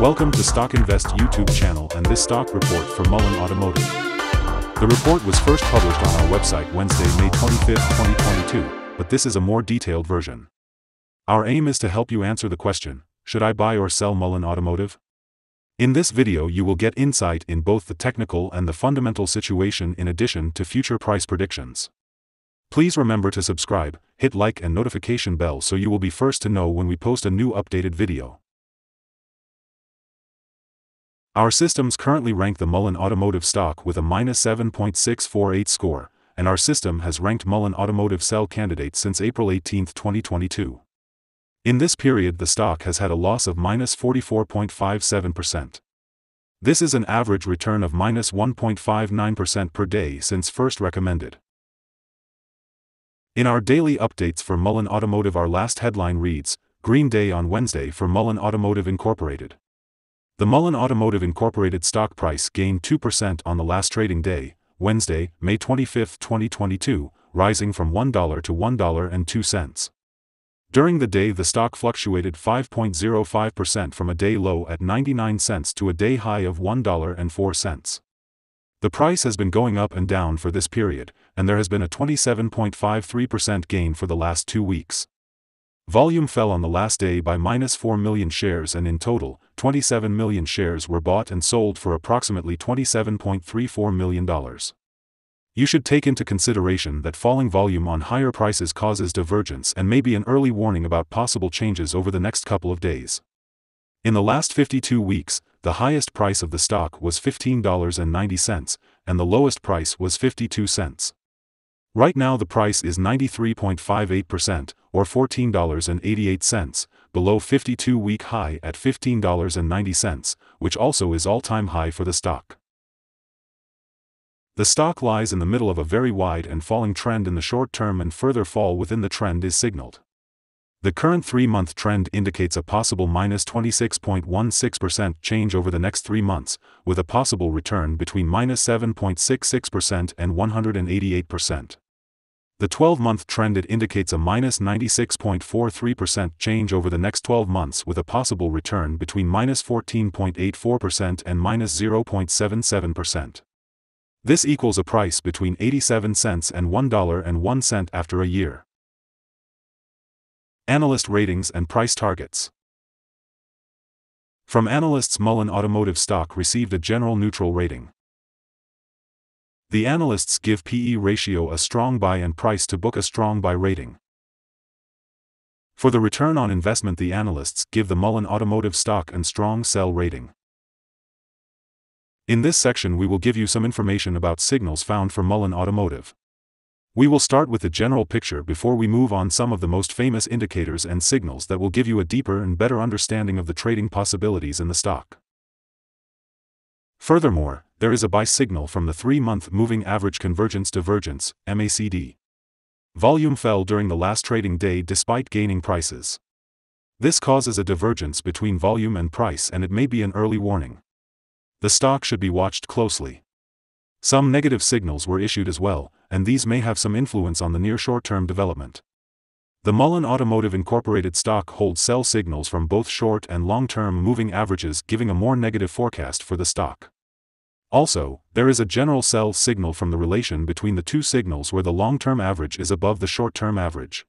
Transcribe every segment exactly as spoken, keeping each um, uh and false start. Welcome to Stock Invest YouTube channel and this stock report for Mullen Automotive. The report was first published on our website Wednesday, May twenty-fifth, twenty twenty-two, but this is a more detailed version. Our aim is to help you answer the question, should I buy or sell Mullen Automotive? In this video you will get insight in both the technical and the fundamental situation in addition to future price predictions. Please remember to subscribe, hit like and notification bell so you will be first to know when we post a new updated video. Our systems currently rank the Mullen Automotive stock with a minus seven point six four eight score, and our system has ranked Mullen Automotive sell candidate since April eighteenth, twenty twenty-two. In this period the stock has had a loss of minus forty-four point five seven percent. This is an average return of minus one point five nine percent per day since first recommended. In our daily updates for Mullen Automotive our last headline reads, Green Day on Wednesday for Mullen Automotive Incorporated. The Mullen Automotive Incorporated stock price gained two percent on the last trading day, Wednesday, May twenty-fifth, twenty twenty-two, rising from one dollar to one dollar and two cents. During the day the stock fluctuated five point zero five percent from a day low at ninety-nine cents to a day high of one dollar and four cents. The price has been going up and down for this period, and there has been a twenty-seven point five three percent gain for the last two weeks. Volume fell on the last day by minus four million shares and in total, twenty-seven million shares were bought and sold for approximately twenty-seven point three four million dollars. You should take into consideration that falling volume on higher prices causes divergence and may be an early warning about possible changes over the next couple of days. In the last fifty-two weeks, the highest price of the stock was fifteen dollars and ninety cents, and the lowest price was fifty-two cents. Right now the price is ninety-three point five eight percent, or fourteen dollars and eighty-eight cents, below fifty-two week high at fifteen dollars and ninety cents, which also is all-time high for the stock. The stock lies in the middle of a very wide and falling trend in the short term, and further fall within the trend is signaled. The current three-month trend indicates a possible minus twenty-six point one six percent change over the next three months, with a possible return between minus seven point six six percent and one hundred eighty-eight percent. The twelve-month trend it indicates a minus ninety-six point four three percent change over the next twelve months with a possible return between minus fourteen point eight four percent and minus zero point seven seven percent. This equals a price between eighty-seven cents and one dollar and one cent after a year. Analyst ratings and price targets. From analysts, Mullen Automotive stock received a general neutral rating. The analysts give P E ratio a strong buy and price to book a strong buy rating. For the return on investment, the analysts give the Mullen Automotive stock and strong sell rating. In this section we will give you some information about signals found for Mullen Automotive. We will start with the general picture before we move on some of the most famous indicators and signals that will give you a deeper and better understanding of the trading possibilities in the stock. Furthermore, there is a buy signal from the three-month moving average convergence divergence, M A C D. Volume fell during the last trading day despite gaining prices. This causes a divergence between volume and price, and it may be an early warning. The stock should be watched closely. Some negative signals were issued as well, and these may have some influence on the near short-term development. The Mullen Automotive Incorporated stock holds sell signals from both short and long-term moving averages, giving a more negative forecast for the stock. Also, there is a general sell signal from the relation between the two signals where the long-term average is above the short-term average.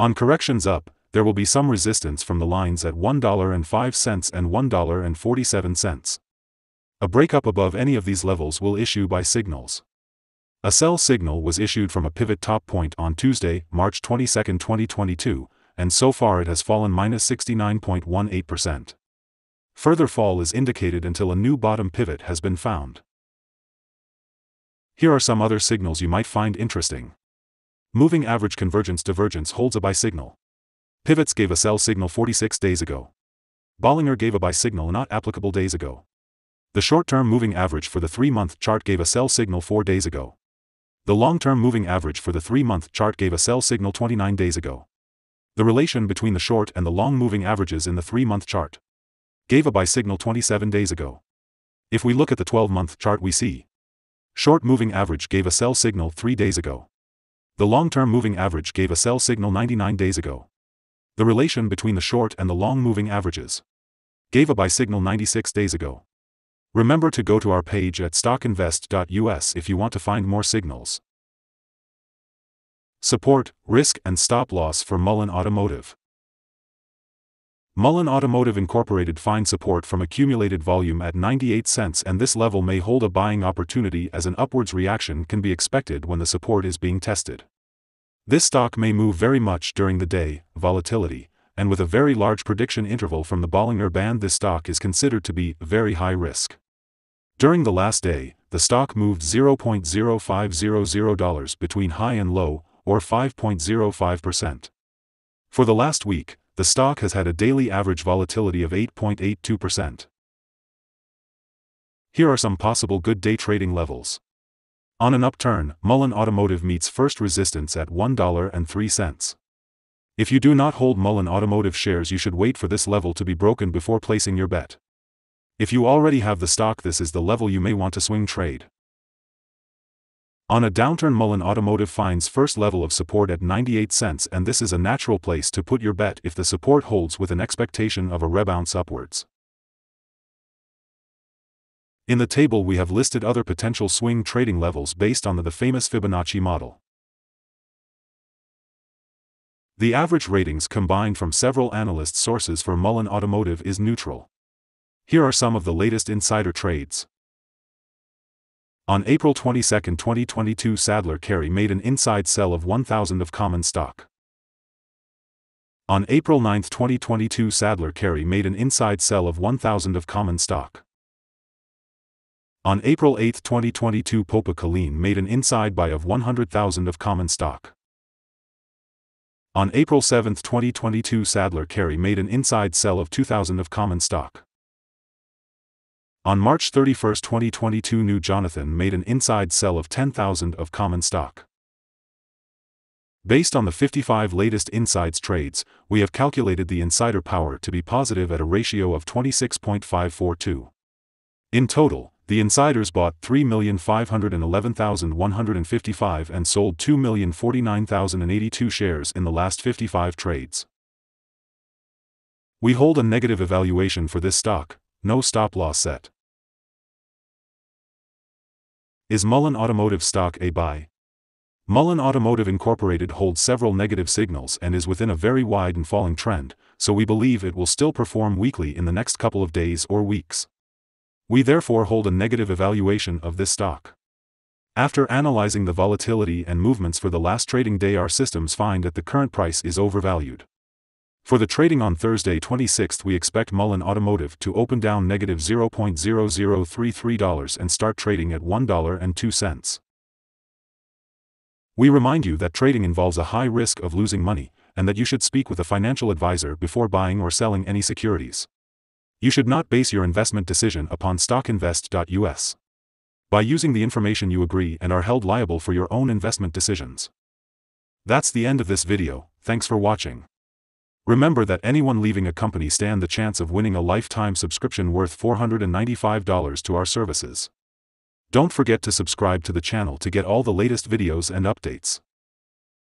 On corrections up, there will be some resistance from the lines at one dollar and five cents and one dollar and forty-seven cents. A breakup above any of these levels will issue buy signals. A sell signal was issued from a pivot top point on Tuesday, March twenty-second, twenty twenty-two, and so far it has fallen minus sixty-nine point one eight percent. Further fall is indicated until a new bottom pivot has been found. Here are some other signals you might find interesting. Moving average convergence divergence holds a buy signal. Pivots gave a sell signal forty-six days ago. Bollinger gave a buy signal not applicable days ago. The short-term moving average for the three-month chart gave a sell signal four days ago. The long-term moving average for the three-month chart gave a sell signal twenty-nine days ago. The relation between the short and the long moving averages in the three-month chart gave a buy signal twenty-seven days ago. If we look at the twelve-month chart we see short moving average gave a sell signal three days ago. The long-term moving average gave a sell signal ninety-nine days ago. The relation between the short and the long moving averages gave a buy signal ninety-six days ago. Remember to go to our page at stock invest dot U S if you want to find more signals. Support, risk and stop loss for Mullen Automotive. Mullen Automotive Incorporated finds support from accumulated volume at ninety-eight cents, and this level may hold a buying opportunity as an upwards reaction can be expected when the support is being tested. This stock may move very much during the day, volatility, and with a very large prediction interval from the Bollinger Band, this stock is considered to be very high risk. During the last day, the stock moved zero point zero five zero zero dollars between high and low, or five point zero five percent. For the last week, the stock has had a daily average volatility of eight point eight two percent. Here are some possible good day trading levels. On an upturn, Mullen Automotive meets first resistance at one dollar and three cents. If you do not hold Mullen Automotive shares, you should wait for this level to be broken before placing your bet. If you already have the stock, this is the level you may want to swing trade. On a downturn, Mullen Automotive finds first level of support at ninety-eight cents, and this is a natural place to put your bet if the support holds with an expectation of a rebound upwards. In the table we have listed other potential swing trading levels based on the, the famous Fibonacci model. The average ratings combined from several analyst sources for Mullen Automotive is neutral. Here are some of the latest insider trades. On April twenty-second twenty twenty-two, Sadler Carey made an inside sell of one thousand of common stock. On April ninth twenty twenty-two, Sadler Carey made an inside sell of one thousand of common stock. On April eighth twenty twenty-two, Popa Colleen made an inside buy of one hundred thousand of common stock. On April seventh twenty twenty-two, Sadler Carey made an inside sell of two thousand of common stock. On March thirty-first twenty twenty-two, New Jonathan made an inside sell of ten thousand of common stock. Based on the fifty-five latest insides trades, we have calculated the insider power to be positive at a ratio of twenty-six point five four two. In total, the insiders bought three million five hundred eleven thousand one hundred fifty-five and sold two million forty-nine thousand eighty-two shares in the last fifty-five trades. We hold a negative evaluation for this stock, no stop loss set. Is Mullen Automotive stock a buy? Mullen Automotive Incorporated holds several negative signals and is within a very wide and falling trend, so we believe it will still perform weakly in the next couple of days or weeks. We therefore hold a negative evaluation of this stock. After analyzing the volatility and movements for the last trading day, our systems find that the current price is overvalued. For the trading on Thursday the twenty-sixth, we expect Mullen Automotive to open down negative zero point zero zero three three dollars and start trading at one dollar and two cents. We remind you that trading involves a high risk of losing money, and that you should speak with a financial advisor before buying or selling any securities. You should not base your investment decision upon stock invest dot U S. By using the information, you agree and are held liable for your own investment decisions. That's the end of this video. Thanks for watching. Remember that anyone leaving a company stands the chance of winning a lifetime subscription worth four hundred ninety-five dollars to our services. Don't forget to subscribe to the channel to get all the latest videos and updates.